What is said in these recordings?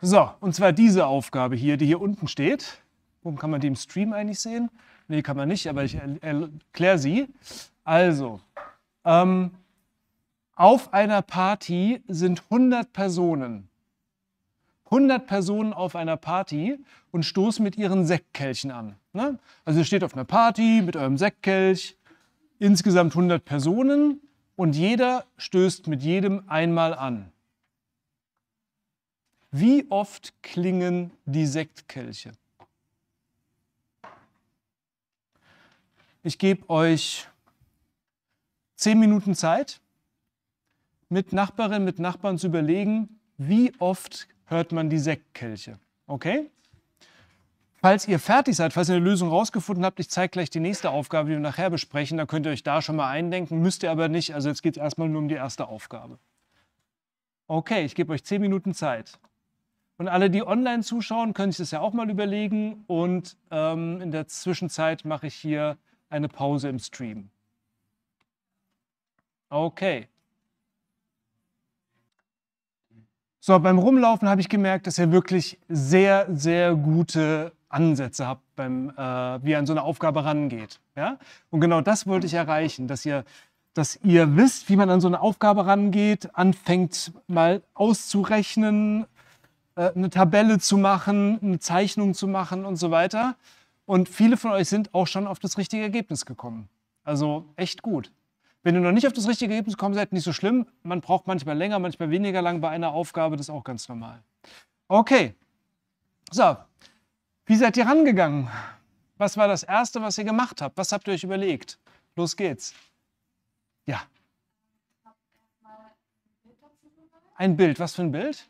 So, und zwar diese Aufgabe hier, die hier unten steht. Warum kann man die im Stream eigentlich sehen? Nee, kann man nicht, aber ich erkläre sie. Also, auf einer Party sind 100 Personen. 100 Personen auf einer Party und stoßen mit ihren Sektkelchen an. Ne? Also ihr steht auf einer Party mit eurem Sektkelch, insgesamt 100 Personen und jeder stößt mit jedem einmal an. Wie oft klingen die Sektkelche? Ich gebe euch 10 Minuten Zeit, mit Nachbarinnen, mit Nachbarn zu überlegen, wie oft hört man die Sektkelche. Okay? Falls ihr fertig seid, falls ihr eine Lösung rausgefunden habt, ich zeige gleich die nächste Aufgabe, die wir nachher besprechen, da könnt ihr euch da schon mal eindenken, müsst ihr aber nicht, also jetzt geht es erstmal nur um die erste Aufgabe. Okay, ich gebe euch 10 Minuten Zeit. Und alle, die online zuschauen, können sich das ja auch mal überlegen und in der Zwischenzeit mache ich hier eine Pause im Stream. Okay. So, beim Rumlaufen habe ich gemerkt, dass ihr wirklich sehr, sehr gute Ansätze habt, wie ihr an so eine Aufgabe rangeht. Ja? Und genau das wollte ich erreichen, dass ihr wisst, wie man an so eine Aufgabe rangeht, anfängt mal auszurechnen, eine Tabelle zu machen, eine Zeichnung zu machen und so weiter. Und viele von euch sind auch schon auf das richtige Ergebnis gekommen. Also echt gut. Wenn ihr noch nicht auf das richtige Ergebnis gekommen seid, nicht so schlimm. Man braucht manchmal länger, manchmal weniger lang bei einer Aufgabe. Das ist auch ganz normal. Okay. So. Wie seid ihr rangegangen? Was war das Erste, was ihr gemacht habt? Was habt ihr euch überlegt? Los geht's. Ja. Ein Bild. Was für ein Bild?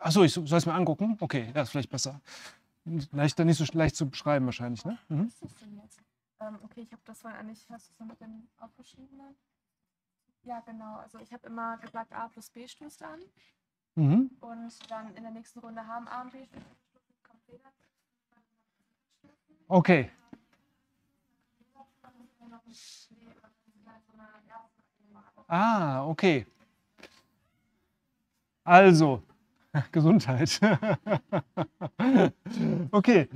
Achso, ich soll es mir angucken? Okay, das ist vielleicht besser. Leichter, nicht so leicht zu beschreiben wahrscheinlich, ne? Mhm. Okay, ich habe das mal eigentlich, hast du es noch mit dem aufgeschriebenen? Ja, genau. Also ich habe immer gesagt, A plus B stößt an. Mhm. Und dann in der nächsten Runde haben A und B kommt B dann. Okay. Ah, okay. Also, Gesundheit. Okay.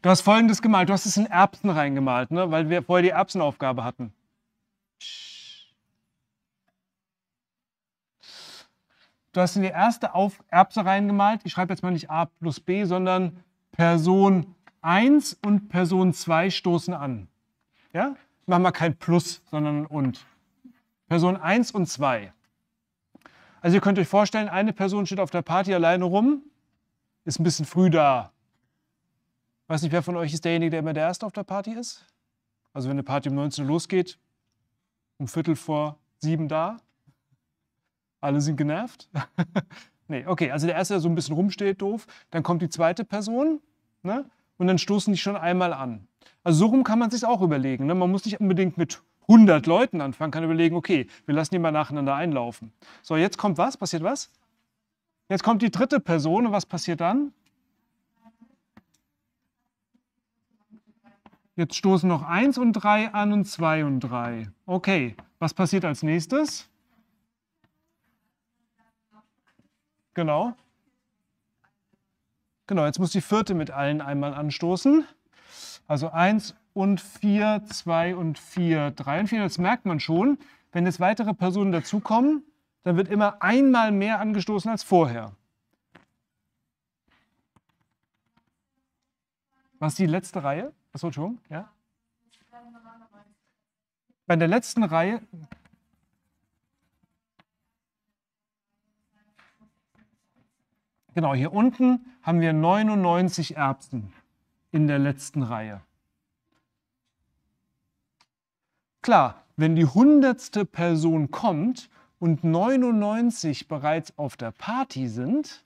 Du hast Folgendes gemalt. Du hast es in Erbsen reingemalt, ne? Weil wir vorher die Erbsenaufgabe hatten. Du hast in die erste Erbse reingemalt. Ich schreibe jetzt mal nicht A plus B, sondern Person 1 und Person 2 stoßen an. Ja? Mach mal kein Plus, sondern und. Person 1 und 2. Also ihr könnt euch vorstellen, eine Person steht auf der Party alleine rum, ist ein bisschen früh da. Ich weiß nicht, wer von euch ist derjenige, der immer der Erste auf der Party ist? Also wenn eine Party um 19 Uhr losgeht, um 19:45 da, alle sind genervt. Nee, okay, also der Erste, der so ein bisschen rumsteht, doof, dann kommt die zweite Person, ne? Und dann stoßen die schon einmal an. Also so rum kann man sich auch überlegen, ne? Man muss nicht unbedingt mit 100 Leuten anfangen, kann überlegen, okay, wir lassen die mal nacheinander einlaufen. So, jetzt kommt was? Passiert was? Jetzt kommt die dritte Person und was passiert dann? Jetzt stoßen noch 1 und 3 an und 2 und 3. Okay, was passiert als nächstes? Genau. Genau, jetzt muss die vierte mit allen einmal anstoßen. Also 1 und 4, 2 und 4, 3 und 4. Das merkt man schon, wenn jetzt weitere Personen dazukommen, dann wird immer einmal mehr angestoßen als vorher. Was ist die letzte Reihe? Achso, Entschuldigung, ja? Bei der letzten Reihe. Genau, hier unten haben wir 99 Erbsen in der letzten Reihe. Klar, wenn die 100. Person kommt und 99 bereits auf der Party sind,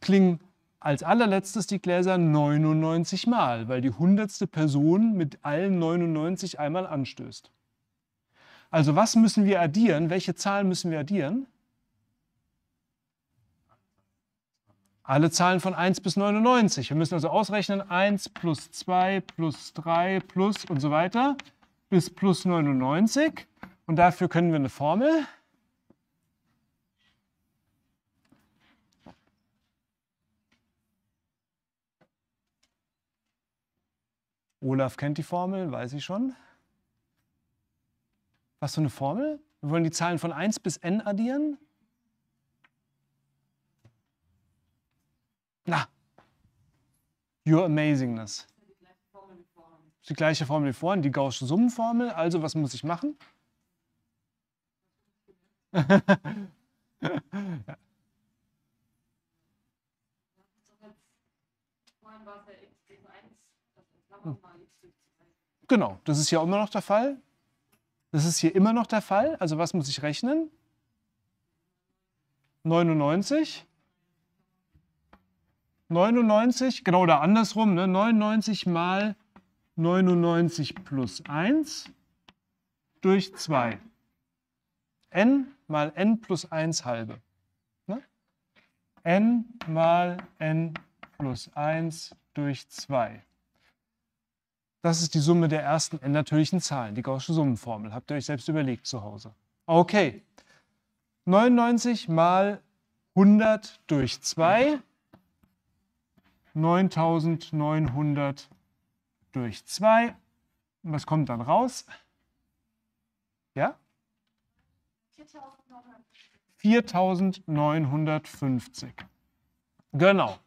klingen als allerletztes die Gläser 99 Mal, weil die 100. Person mit allen 99 einmal anstößt. Also was müssen wir addieren? Welche Zahlen müssen wir addieren? Alle Zahlen von 1 bis 99. Wir müssen also ausrechnen 1 plus 2 plus 3 plus und so weiter bis plus 99. Und dafür können wir eine Formel Olaf kennt die Formel, weiß ich schon. Was für eine Formel? Wir wollen die Zahlen von 1 bis n addieren. Na, your amazingness. Das ist die gleiche Formel wie vorhin, die gaußsche Summenformel. Also, was muss ich machen? Ja. Genau, das ist ja immer noch der Fall. Das ist hier immer noch der Fall. Also was muss ich rechnen? 99. 99, genau, oder andersrum, ne? 99 mal 99 plus 1 durch 2. N mal n plus 1 halbe. Ne? N mal n plus 1 durch 2. Das ist die Summe der ersten n natürlichen Zahlen, die gaußsche Summenformel. Habt ihr euch selbst überlegt zu Hause. Okay, 99 mal 100 durch 2, 9900 durch 2. Und was kommt dann raus? Ja? 4950. Genau.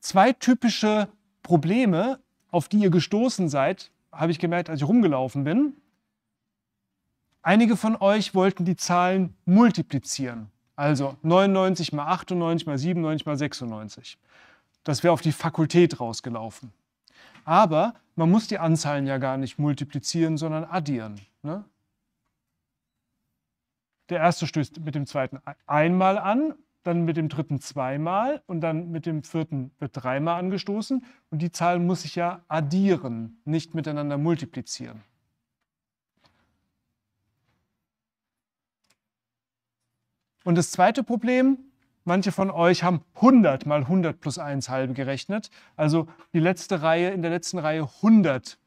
Zwei typische Probleme, auf die ihr gestoßen seid, habe ich gemerkt, als ich rumgelaufen bin. Einige von euch wollten die Zahlen multiplizieren. Also 99 mal 98 mal 97 mal 96. Das wäre auf die Fakultät rausgelaufen. Aber man muss die Anzahlen ja gar nicht multiplizieren, sondern addieren. Ne? Der erste stößt mit dem zweiten einmal an, dann mit dem dritten zweimal und dann mit dem vierten wird dreimal angestoßen. Und die Zahl muss ich ja addieren, nicht miteinander multiplizieren. Und das zweite Problem, manche von euch haben 100 mal 100 plus 1 halbe gerechnet. Also die letzte Reihe, in der letzten Reihe 100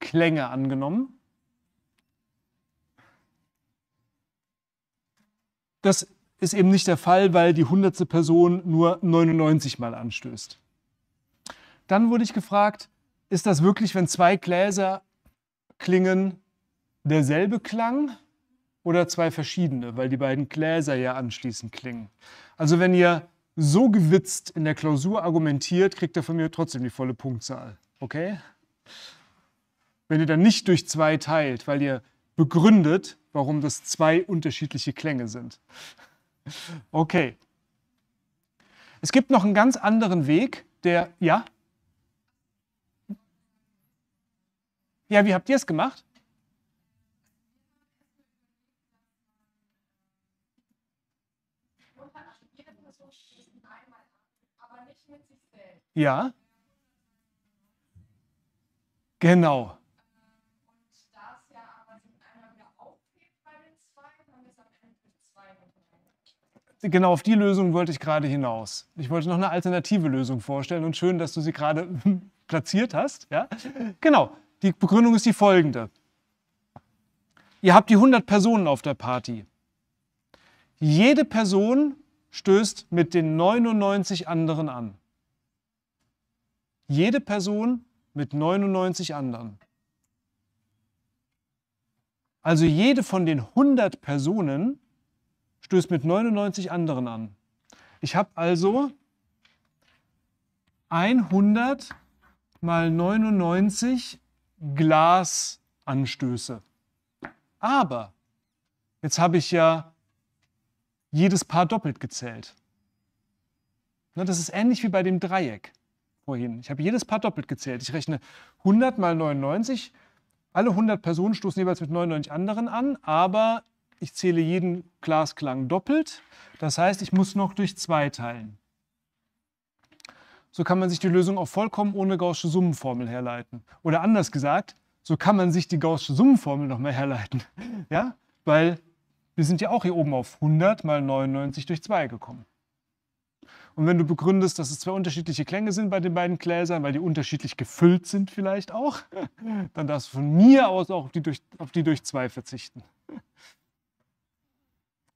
Klänge angenommen. Das ist eben nicht der Fall, weil die 100. Person nur 99 Mal anstößt. Dann wurde ich gefragt, ist das wirklich, wenn zwei Gläser klingen, derselbe Klang oder zwei verschiedene, weil die beiden Gläser ja anschließend klingen. Also wenn ihr so gewitzt in der Klausur argumentiert, kriegt ihr von mir trotzdem die volle Punktzahl. Okay? Wenn ihr dann nicht durch zwei teilt, weil ihr begründet, warum das zwei unterschiedliche Klänge sind. Okay. Es gibt noch einen ganz anderen Weg, der, ja? Ja, wie habt ihr es gemacht? Ja. Genau. Genau, auf die Lösung wollte ich gerade hinaus. Ich wollte noch eine alternative Lösung vorstellen und schön, dass du sie gerade platziert hast. Ja? Genau, die Begründung ist die folgende. Ihr habt die 100 Personen auf der Party. Jede Person stößt mit den 99 anderen an. Jede Person mit 99 anderen. Also jede von den 100 Personen stößt mit 99 anderen an. Ich habe also 100 mal 99 Glasanstöße. Aber jetzt habe ich ja jedes Paar doppelt gezählt. Das ist ähnlich wie bei dem Dreieck vorhin. Ich habe jedes Paar doppelt gezählt. Ich rechne 100 mal 99. Alle 100 Personen stoßen jeweils mit 99 anderen an, aber ich zähle jeden Glasklang doppelt. Das heißt, ich muss noch durch 2 teilen. So kann man sich die Lösung auch vollkommen ohne gaußsche Summenformel herleiten. Oder anders gesagt, so kann man sich die gaußsche Summenformel nochmal herleiten. Ja? Weil wir sind ja auch hier oben auf 100 mal 99 durch 2 gekommen. Und wenn du begründest, dass es zwei unterschiedliche Klänge sind bei den beiden Gläsern, weil die unterschiedlich gefüllt sind vielleicht auch, dann darfst du von mir aus auch auf die durch zwei verzichten.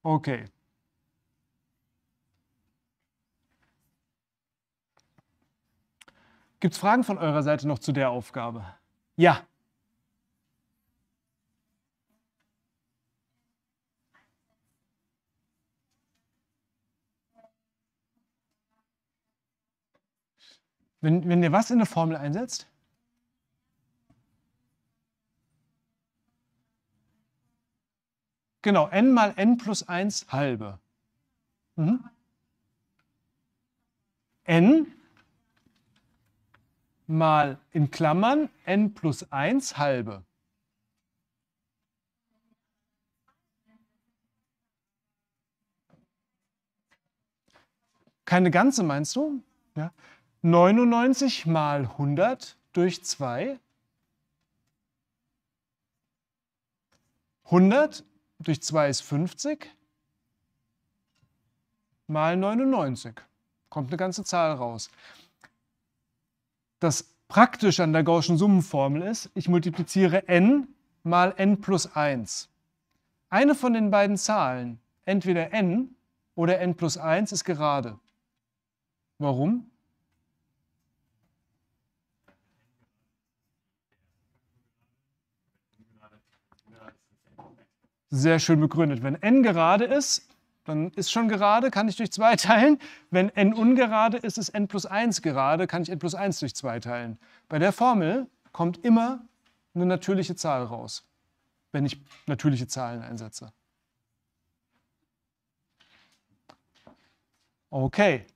Okay. Gibt es Fragen von eurer Seite noch zu der Aufgabe? Ja. Wenn ihr was in eine Formel einsetzt? Genau, n mal n plus 1 halbe. Mhm. N mal in Klammern n plus 1 halbe. Keine ganze, meinst du? Ja. 99 mal 100 durch 2. 100 durch 2 ist 50 mal 99. Kommt eine ganze Zahl raus. Das Praktische an der gaußschen Summenformel ist, ich multipliziere n mal n plus 1. Eine von den beiden Zahlen, entweder n oder n plus 1, ist gerade. Warum? Sehr schön begründet. Wenn n gerade ist, dann ist schon gerade, kann ich durch 2 teilen. Wenn n ungerade ist, ist n plus 1 gerade, kann ich n plus 1 durch 2 teilen. Bei der Formel kommt immer eine natürliche Zahl raus, wenn ich natürliche Zahlen einsetze. Okay.